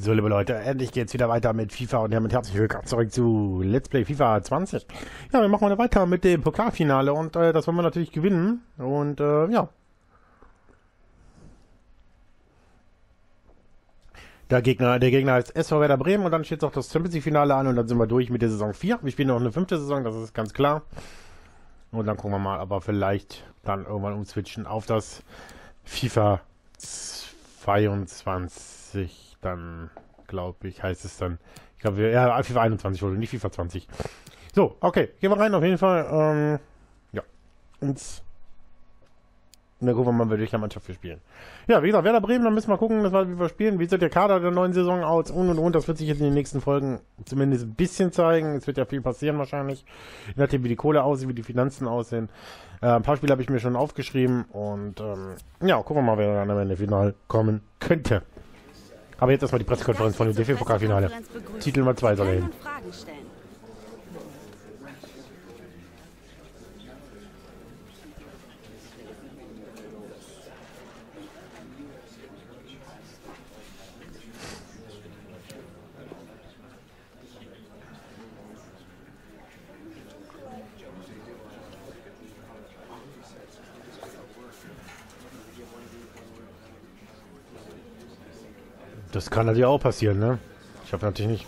So, liebe Leute, endlich geht's wieder weiter mit FIFA und damit herzlich willkommen zurück zu Let's Play FIFA 20. Ja, wir machen heute weiter mit dem Pokalfinale und das wollen wir natürlich gewinnen und ja. Der Gegner heißt SV Werder Bremen und dann steht auch das Champions League Finale an und dann sind wir durch mit der Saison 4. Wir spielen noch eine 5. Saison, das ist ganz klar. Und dann gucken wir mal, aber vielleicht dann irgendwann umswitchen auf das FIFA 22. Dann, glaube ich, heißt es dann... Ich glaube, ja, FIFA 21 wurde, nicht FIFA 20. So, okay. Gehen wir rein, auf jeden Fall. Ja. Und dann gucken wir mal, welche Mannschaft wir spielen. Ja, wie gesagt, Werder Bremen, dann müssen wir gucken, wie wir spielen. Wie sieht der Kader der neuen Saison aus? Und. Das wird sich jetzt in den nächsten Folgen zumindest ein bisschen zeigen. Es wird ja viel passieren wahrscheinlich. Je nachdem, wie die Kohle aussieht, wie die Finanzen aussehen. Ein paar Spiele habe ich mir schon aufgeschrieben. Und, ja, gucken wir mal, wer dann am Ende final kommen könnte. Aber jetzt erstmal die Pressekonferenz von dem DFB-Pokalfinale. Titel Nummer 2 soll er hin. Das kann natürlich auch passieren, ne? Ich hoffe natürlich nicht.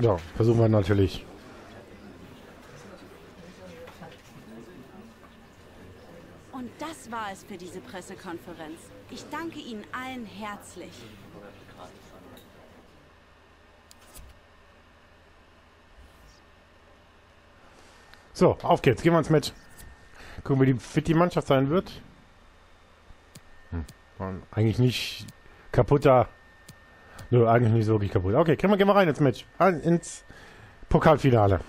Ja, versuchen wir natürlich. War es für diese Pressekonferenz. Ich danke Ihnen allen herzlich. So, auf geht's. Gehen wir ins Match. Gucken wir, wie fit die Mannschaft sein wird. Eigentlich nicht kaputter. Nö, eigentlich nicht so wirklich kaputt. Okay, gehen wir rein ins Match. Ins Pokalfinale.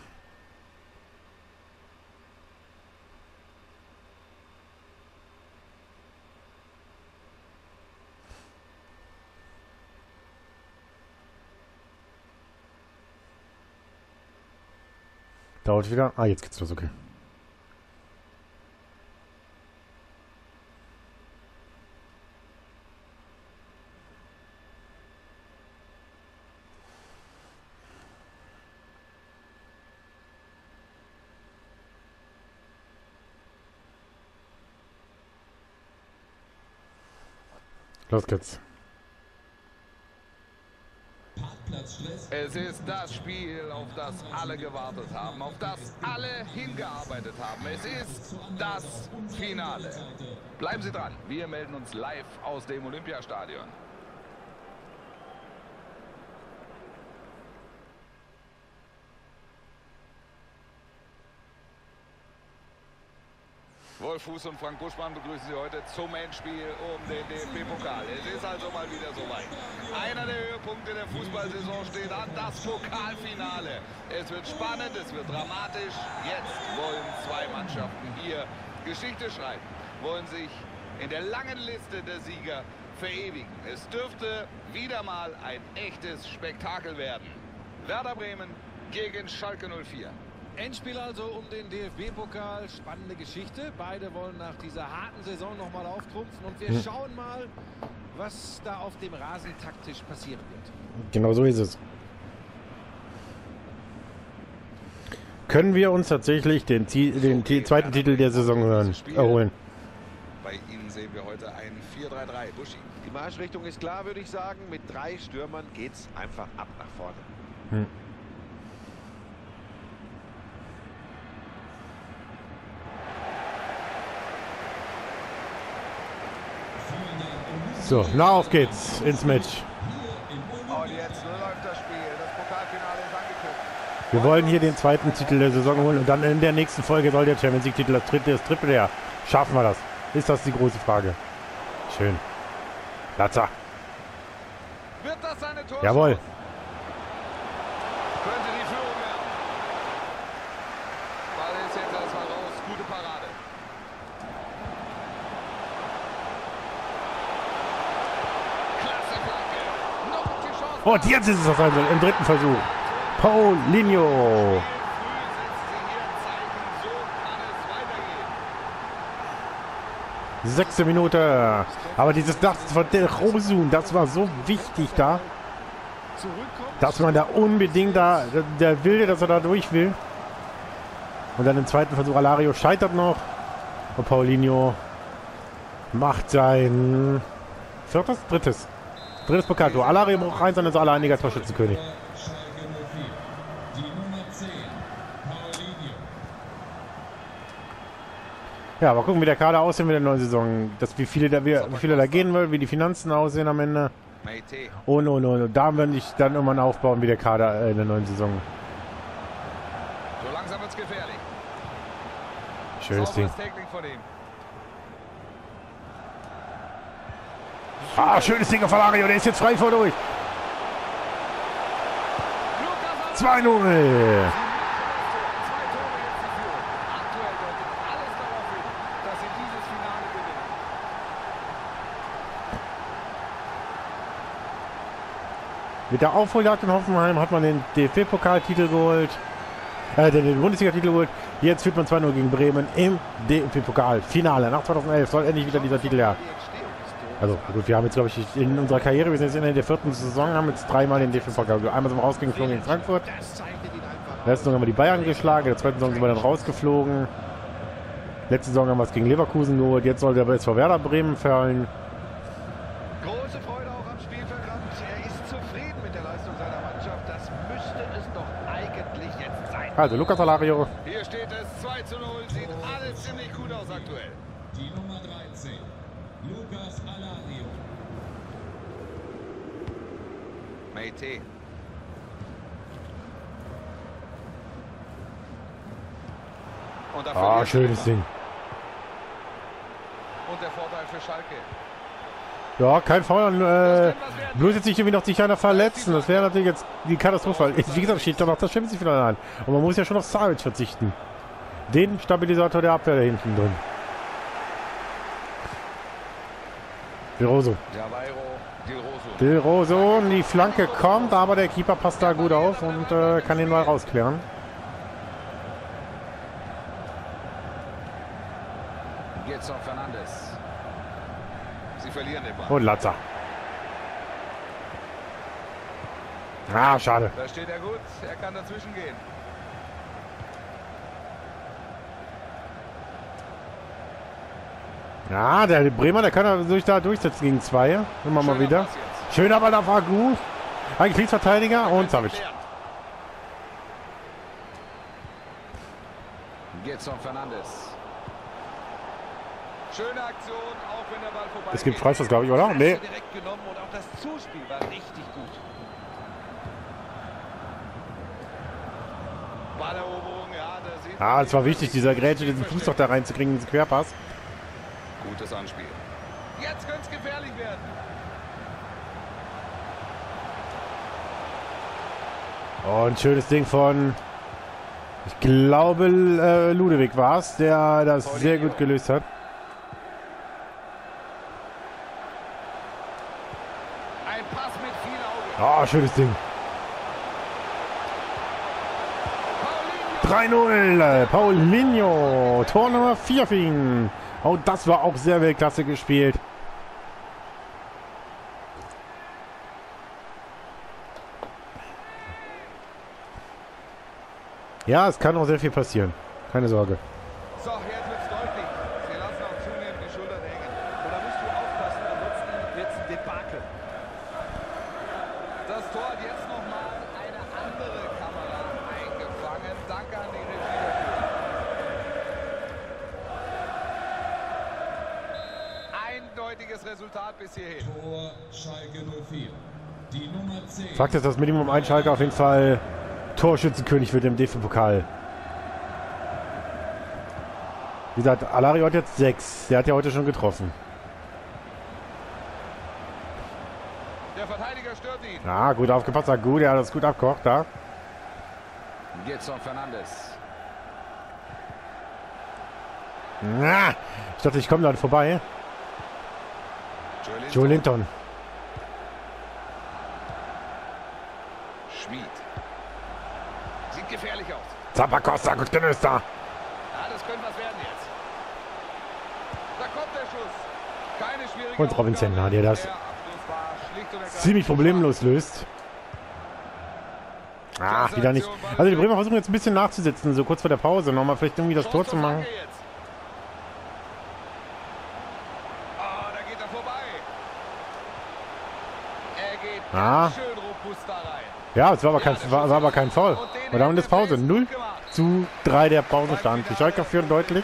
Dauert wieder. Ah, jetzt geht's los, okay. Los geht's. Es ist das Spiel, auf das alle gewartet haben, auf das alle hingearbeitet haben. Es ist das Finale. Bleiben Sie dran, wir melden uns live aus dem Olympiastadion. Wolf Fuß und Frank Buschmann begrüßen Sie heute zum Endspiel um den DFB-Pokal. Es ist also mal wieder soweit. Einer der Höhepunkte der Fußballsaison steht an, das Pokalfinale. Es wird spannend, es wird dramatisch. Jetzt wollen zwei Mannschaften hier Geschichte schreiben, wollen sich in der langen Liste der Sieger verewigen. Es dürfte wieder mal ein echtes Spektakel werden. Werder Bremen gegen Schalke 04. Endspiel also um den DFB-Pokal. Spannende Geschichte. Beide wollen nach dieser harten Saison nochmal auftrumpfen. Und wir schauen mal, was da auf dem Rasen taktisch passieren wird. Genau so ist es. Können wir uns tatsächlich den zweiten Titel der Saison erholen? Bei Ihnen sehen wir heute einen 4-3-3. Buschi. Die Marschrichtung ist klar, würde ich sagen. Mit drei Stürmern geht's einfach ab nach vorne. So, na auf geht's ins Match. Und jetzt läuft das Spiel. Das Pokalfinale ist angekündigt. Wir wollen hier den zweiten Titel der Saison holen und dann in der nächsten Folge soll der Champions League Titel das Triple her. Schaffen wir das? Ist das die große Frage? Schön. Platzer. Wird das seine Tor? Jawohl. Könnte die Führung werden. Gute Parade. Klasse Flanke. Noch die Chance. Und jetzt ist es auf einmal im dritten Versuch. Paulinho. Sechste Minute. Aber dieses Dach von Dilrosun, das war so wichtig da. Dass man da unbedingt da, der Wilde, dass er da durch will. Und dann im zweiten Versuch, Alario scheitert noch. Und Paulinho macht sein drittes Pokaltor. Alario braucht eins, dann ist alleiniger als Torschützenkönig. Ja, mal gucken, wie der Kader aussehen wird in der neuen Saison. Wie viele da gehen wollen, wie die Finanzen aussehen am Ende. Oh no. Da werden sich dann irgendwann aufbauen, wie der Kader in der neuen Saison. So langsam wird's gefährlich. Schönes Ding. Ah, schönes Ding auf Alario. Der ist jetzt frei vor durch. 2-0. Mit der Aufholjagd in Hoffenheim hat man den DFB-Pokaltitel geholt, den Bundesliga-Titel geholt. Jetzt führt man 2-0 gegen Bremen im DFB-Pokal-Finale. Nach 2011 soll endlich wieder dieser Titel her. Also gut, wir haben jetzt, glaube ich, in unserer Karriere, wir sind jetzt in der vierten Saison, haben jetzt dreimal den DFB-Pokal. Einmal sind wir rausgeflogen gegen Frankfurt. Letzte Saison haben wir die Bayern geschlagen, in der zweiten Saison sind wir dann rausgeflogen. Letzte Saison haben wir es gegen Leverkusen geholt, jetzt soll der SV Werder Bremen fallen. Also Lucas Alario. Hier steht es 2-0, sieht alles ziemlich gut aus aktuell. Die Nummer 13, Lucas Alario. Meite. Ah, schönes Ding. Und der Vorteil für Schalke. Ja, kein Foul. Bloß jetzt nicht irgendwie noch sich einer verletzen. Das wäre natürlich jetzt die Katastrophe. Wie gesagt, steht doch noch das Champions League-Finale an. Und man muss ja schon auf Savic verzichten. Den Stabilisator der Abwehr da hinten drin. Dilrosun. Die Flanke kommt, aber der Keeper passt da gut auf und kann den mal rausklären. Jetzt auf Fernandes. Sie verlieren den Ball. Und Latza. Ah, schade. Da steht er gut. Er kann dazwischen gehen. Ja, der Bremer, der kann er sich da durchsetzen gegen zwei. Immer mal wieder. Schöner Ball auf Agu. Ein Kriegsverteidiger und Savic. Jetzt auf Fernandes. Schöne Aktion, auch wenn der Ball vorbei. Es gibt Freistoß, glaube ich, oder? Nee. Direkt genommen und auch das Zuspiel war richtig gut. Balleroberung, ja, da sieht man. Ah, es war wichtig, dieser Grätsche, diesen Fuß doch da reinzukriegen, diesen Querpass. Gutes Anspiel. Jetzt könnte es gefährlich werden. Oh, ein schönes Ding von, ich glaube, Ludewig war es, der das sehr gut gelöst hat. Ah, oh, schönes Ding. 3-0. Paulinho. Tor Nummer 4 für ihn. Oh, das war auch sehr Weltklasse gespielt. Ja, es kann auch sehr viel passieren. Keine Sorge. So, jetzt wird's deutlich. Sie lassen auch zunehmend die Schultern hängen. Und da musst du aufpassen, ansonsten wird's ein Debakel. Das Tor hat jetzt nochmal eine andere Kamera eingefangen. Danke an die Regie. Eindeutiges Resultat bis hierhin. Tor Schalke 04. Die Nummer 10. Fakt ist, dass Minimum ein Schalke auf jeden Fall Torschützenkönig wird im DFB-Pokal. Wie gesagt, Alario hat jetzt 6. Der hat ja heute schon getroffen. Ah, gut aufgepasst, Agu, der hat das gut abgekocht da. Jetzt noch Fernandes. Ich dachte, ich komme dann vorbei. Joe Linton. Schmied. Sieht gefährlich aus. Zapacosta, gut gelöst da. Das könnte was werden jetzt. Da kommt der Schuss. Keine schwierige. Und Robin Zentner, der das ziemlich problemlos löst. Ach, wieder nicht. Also die Bremer versuchen jetzt ein bisschen nachzusitzen, so kurz vor der Pause. Nochmal vielleicht irgendwie das Tor zu machen. Ah. Ja, es war aber kein Foul. Und damit ist Pause. 0:3 der Pausenstand. Die Schalker führen deutlich.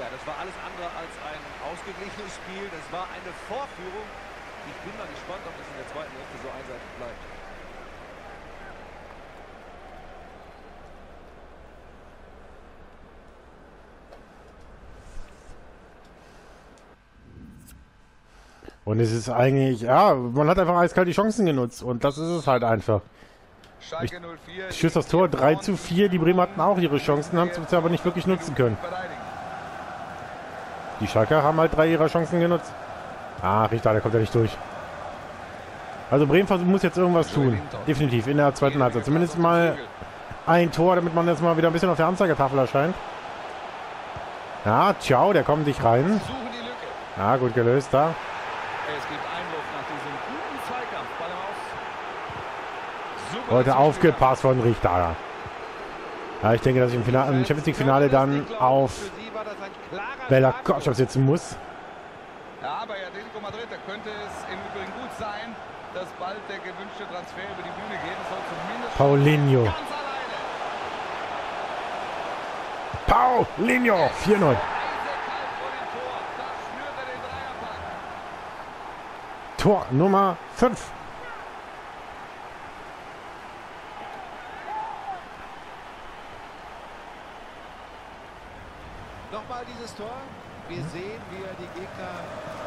Ja, das war alles andere als ein ausgeglichenes Spiel. Das war eine Vorführung. Ich bin mal gespannt, ob das in der zweiten Hälfte so einseitig bleibt. Und es ist eigentlich, ja, man hat einfach eiskalt die Chancen genutzt. Und das ist es halt einfach. Ich schieß das Tor, 3:4. Die Bremer hatten auch ihre Chancen, haben es aber nicht wirklich nutzen können. Die Schalker haben halt 3 ihrer Chancen genutzt. Ah, Richter, der kommt ja nicht durch. Also Bremen muss jetzt irgendwas tun. Definitiv, in der zweiten Halbzeit. Zumindest mal ein Tor, damit man jetzt mal wieder ein bisschen auf der Anzeigetafel erscheint. Ja, Thiaw, der kommt nicht rein. Ja, gut gelöst da. Leute, aufgepasst von Richter. Ja, ich denke, dass ich im Champions League Finale dann auf Bella Kotschab sitzen muss. Ja, bei Atletico Madrid, da könnte es im Übrigen gut sein, dass bald der gewünschte Transfer über die Bühne geht. Paulinho. Paulinho, 4:0. Tor Nummer 5. Nochmal dieses Tor. Wir sehen, wie er die Gegner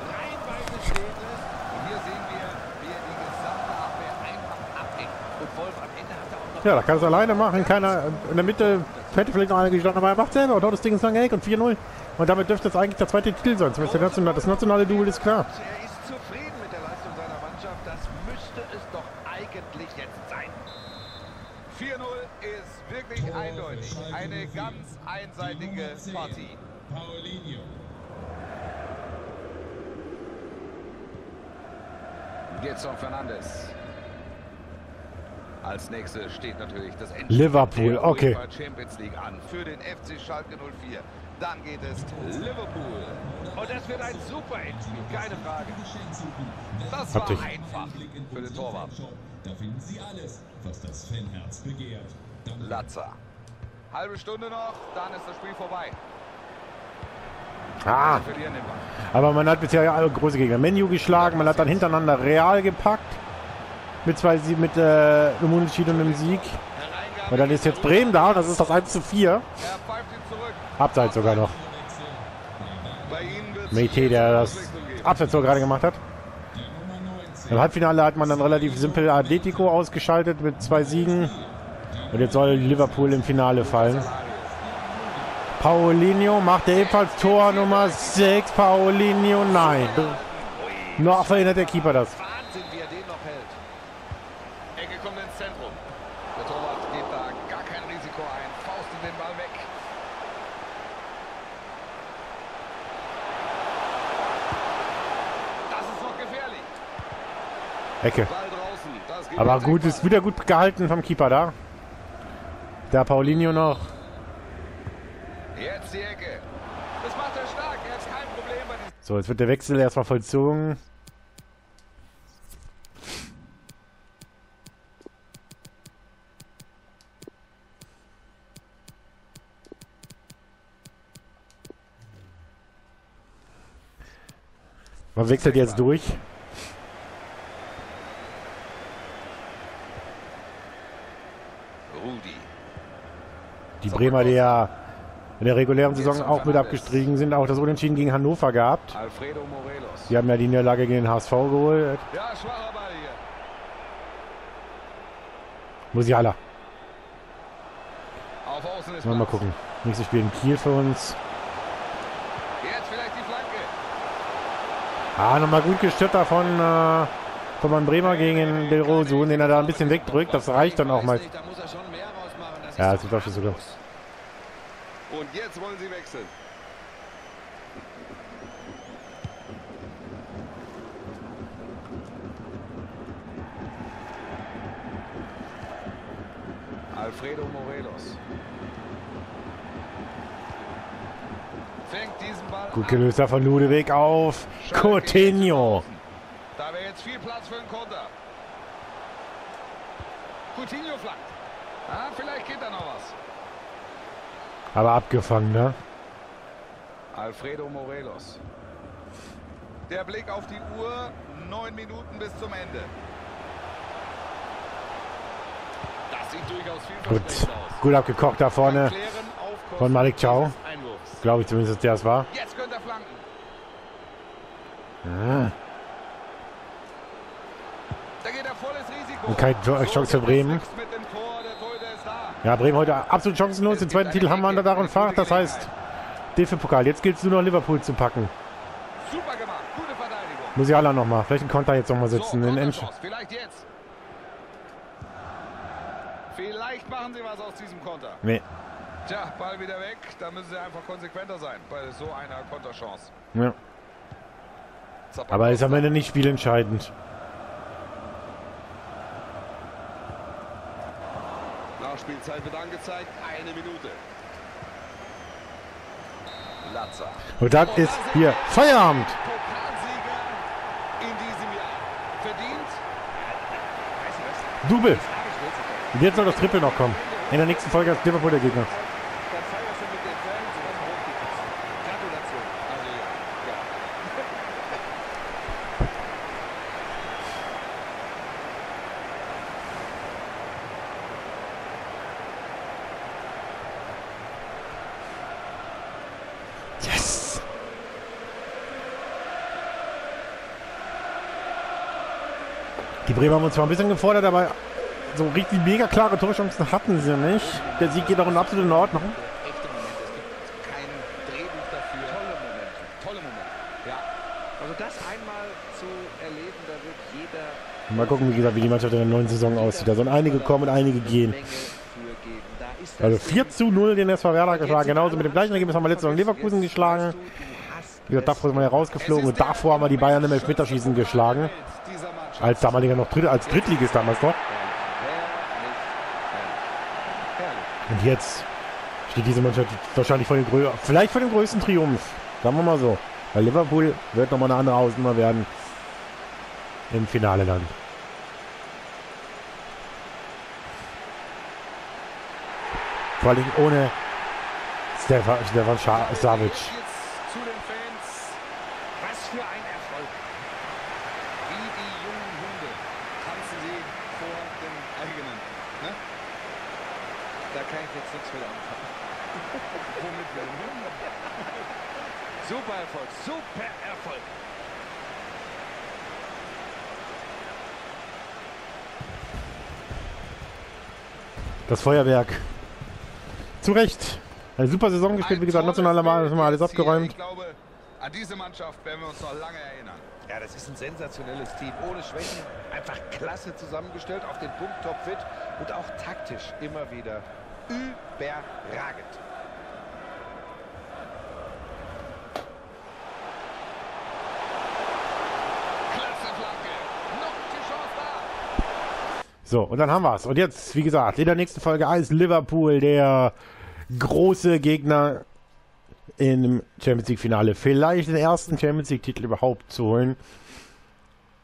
reihenweise stehen lässt. Und hier sehen wir, wie er die gesamte Abwehr einfach abdeckt. Und Wolf am Ende hat er auch noch. Ja, da kann es alleine machen. Keiner in der Mitte hätte vielleicht noch einer gestanden, aber er macht selber. Und dort das Ding ins lange Eck und 4:0. Und damit dürfte es eigentlich der zweite Titel sein. Zumindest das nationale Duell ist klar. Eindeutig. Eine ganz einseitige Partie. Paulinho. Jetzt auf Fernandes. Als nächstes steht natürlich das Ende Liverpool, okay. Champions League an für den FC Schalke 04. Dann geht es Liverpool. Und das wird ein super Endspiel, keine Frage. Das war einfach für den Torwart. Da finden Sie alles, was das Fanherz begehrt. Latza. Halbe Stunde noch, dann ist das Spiel vorbei. Ah, aber man hat bisher ja alle große Gegner. Menu geschlagen, man hat dann hintereinander Real gepackt. Mit einem Unentschieden und einem Sieg. Und dann ist jetzt Bremen da, das ist das 1:4. Abseits sogar noch. Meite, der das Abseitstor gerade gemacht hat. Im Halbfinale hat man dann relativ simpel Atletico ausgeschaltet mit 2 Siegen. Und jetzt soll Liverpool im Finale fallen. Paulinho macht ebenfalls Tor Nummer 6. Paulinho, nein. Noch verhindert der Keeper das. Wahnsinn, wie er den noch hält. Ecke kommt ins Zentrum. Der Torwart geht da gar kein Risiko ein. Faust in den Ball weg. Das ist noch gefährlich. Ecke. Aber gut, ist wieder gut gehalten vom Keeper da. Da Paulinho noch. Jetzt die Ecke. Das macht er stark. Er hat kein Problem bei diesem. So, jetzt wird der Wechsel erstmal vollzogen. Man wechselt jetzt durch. Die Bremer, die ja in der regulären Saison auch mit abgestiegen sind, auch das Unentschieden gegen Hannover gehabt. Alfredo Morelos. Die haben ja die Niederlage gegen den HSV geholt. Ja, schwacher Ball hier. Musiala. Mal gucken. Nächstes Spiel in Kiel für uns. Jetzt vielleicht die Flanke. Ah, nochmal gut gestört davon. Von meinem Bremer gegen Dilrosun, den er da ein bisschen wegdrückt. Das reicht dann auch mal. Ja, das ist doch schon so. Und jetzt wollen sie wechseln. Alfredo Morelos. Fängt diesen Ball gut gelöst von Ludewig auf Coutinho. Da wäre jetzt viel Platz für einen Konter. Coutinho flankt. Ah, vielleicht geht da noch was. Aber abgefangen, ne? Alfredo Morelos. Der Blick auf die Uhr. 9 Minuten bis zum Ende. Das sieht durchaus vielversprechend aus. Gut abgekocht da vorne von Malick Thiaw. Glaube ich zumindest, dass der es war. Jetzt könnte er flanken. Ah. Da geht er volles Risiko. Und keine Chance für Bremen. Ja, Bremen heute absolut chancenlos. Den zweiten Titel haben wir unter Dach und Fach. Das heißt, DFB-Pokal. Jetzt gilt es nur noch Liverpool zu packen. Super gemacht. Gute Verteidigung. Musiala nochmal. Vielleicht einen Konter jetzt nochmal setzen. So, vielleicht jetzt. Vielleicht machen sie was aus diesem Konter. Nee. Tja, Ball wieder weg. Da müssen sie einfach konsequenter sein bei so einer Konterchance. Ja. Aber ist am Ende nicht spielentscheidend. Nachspielzeit wird angezeigt. 1 Minute. Latzer. Und das ist hier Feierabend. Pokalsieger in diesem Jahr. Verdient. Double. Und jetzt soll das Triple noch kommen. In der nächsten Folge ist Liverpool der Gegner. Yes! Die Bremer haben uns zwar ein bisschen gefordert, aber so richtig mega klare Torchancen hatten sie nicht. Der Sieg geht auch in absolut in Ordnung. Echte Momente, es gibt kein Drehbuch dafür. Tolle Momente, ja. Also das einmal zu erleben, da wird jeder... Mal gucken, wie gesagt, wie die Mannschaft in der neuen Saison aussieht. Da sollen einige kommen und einige gehen. Also 4:0 den SV Werder geschlagen. Genauso mit dem gleichen Ergebnis haben wir letzte Saison Leverkusen geschlagen. Wie gesagt, davor sind wir ja rausgeflogen und davor haben wir die Bayern im Elfmeterschießen geschlagen. Als damaliger noch Drittligist damals noch. Und jetzt steht diese Mannschaft wahrscheinlich vor dem größten Triumph. Sagen wir mal so. Weil Liverpool wird nochmal eine andere Hausnummer werden. Im Finale dann. Vor allem ohne Stefan Savic. Super Erfolg, super Erfolg. Das Feuerwerk. Zu Recht. Eine super Saison gespielt, wie gesagt, nationaler Mal, haben wir alles abgeräumt. Ich glaube, an diese Mannschaft werden wir uns noch lange erinnern. Ja, das ist ein sensationelles Team. Ohne Schwächen, einfach klasse zusammengestellt, auf den Punkt topfit und auch taktisch immer wieder überragend. So, und dann haben wir es. Und jetzt, wie gesagt, in der nächsten Folge ist Liverpool der große Gegner im Champions League-Finale. Vielleicht den ersten Champions League-Titel überhaupt zu holen.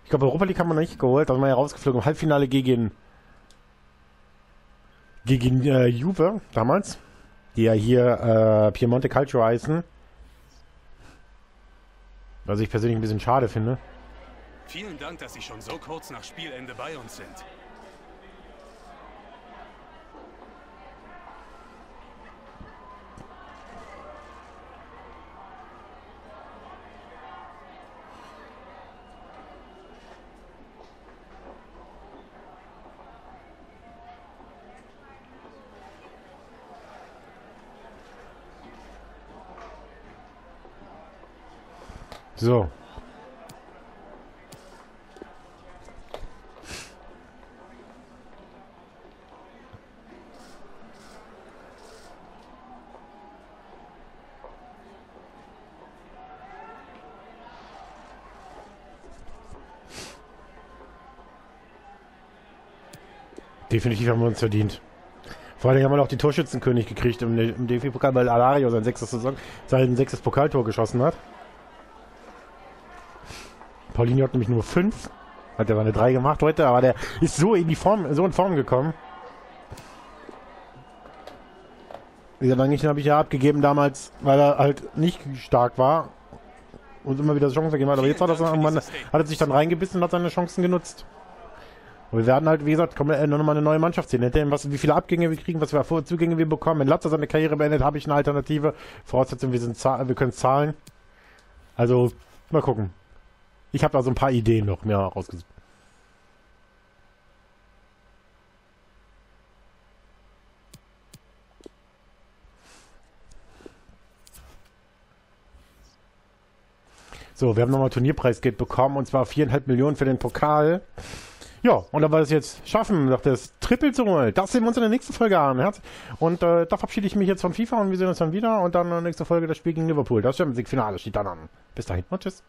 Ich glaube, Europa League haben wir noch nicht geholt. Da sind wir ja rausgeflogen im Halbfinale gegen Juve damals. Die ja hier Piemonte Calcio heißen. Was ich persönlich ein bisschen schade finde. Vielen Dank, dass Sie schon so kurz nach Spielende bei uns sind. So. Definitiv haben wir uns verdient. Vor allem haben wir noch die Torschützenkönig gekriegt im DFB-Pokal, weil Alario sein sechstes Pokaltor geschossen hat. Paulinho hat nämlich nur 5. Hat er mal eine 3 gemacht heute, aber der ist so in Form gekommen. Dieser Langlichen habe ich ja abgegeben damals, weil er halt nicht stark war und immer wieder Chancen gegeben hat. Aber jetzt hat er sich dann reingebissen und hat seine Chancen genutzt. Und wir werden halt, wie gesagt, nochmal eine neue Mannschaft sehen. Wie viele Abgänge wir kriegen, was für Zugänge wir bekommen. Wenn Latza seine Karriere beendet, habe ich eine Alternative. Voraussetzung, wir können zahlen. Also, mal gucken. Ich habe da so ein paar Ideen noch mehr rausgesucht. So, wir haben nochmal Turnierpreisgeld bekommen, und zwar 4,5 Millionen für den Pokal. Ja, und dann wir es jetzt schaffen, noch das Triple zu holen. Das sehen wir uns in der nächsten Folge an. Und da verabschiede ich mich jetzt von FIFA und wir sehen uns dann wieder. Und dann in der nächsten Folge das Spiel gegen Liverpool. Das Champions League Finale steht dann an. Bis dahin und tschüss.